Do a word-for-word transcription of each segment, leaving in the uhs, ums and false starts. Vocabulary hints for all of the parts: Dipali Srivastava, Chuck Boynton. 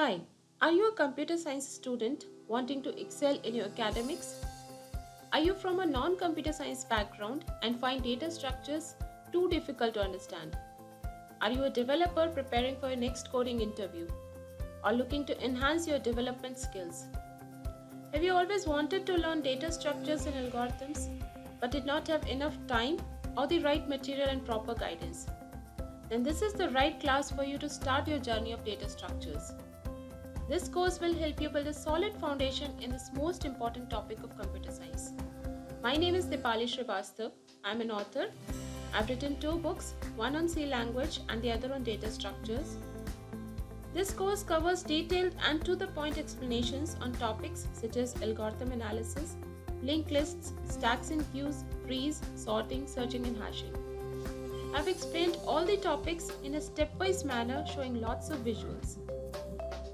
Hi, are you a computer science student wanting to excel in your academics? Are you from a non-computer science background and find data structures too difficult to understand? Are you a developer preparing for your next coding interview or looking to enhance your development skills? Have you always wanted to learn data structures and algorithms but did not have enough time or the right material and proper guidance? Then this is the right class for you to start your journey of data structures. This course will help you build a solid foundation in this most important topic of computer science. My name is Dipali Srivastava. I'm an author. I've written two books, one on C language and the other on data structures. This course covers detailed and to-the-point explanations on topics such as algorithm analysis, linked lists, stacks and queues, trees, sorting, searching and hashing. I've explained all the topics in a stepwise manner, showing lots of visuals.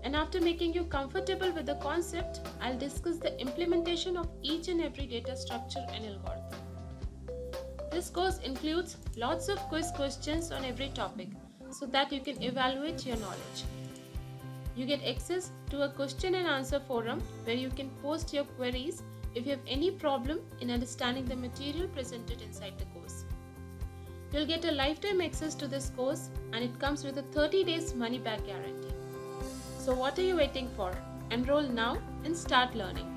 And after making you comfortable with the concept, I'll discuss the implementation of each and every data structure and algorithm. This course includes lots of quiz questions on every topic so that you can evaluate your knowledge. You get access to a question and answer forum where you can post your queries if you have any problem in understanding the material presented inside the course. You'll get a lifetime access to this course and it comes with a thirty days money back guarantee. So what are you waiting for? Enroll now and start learning.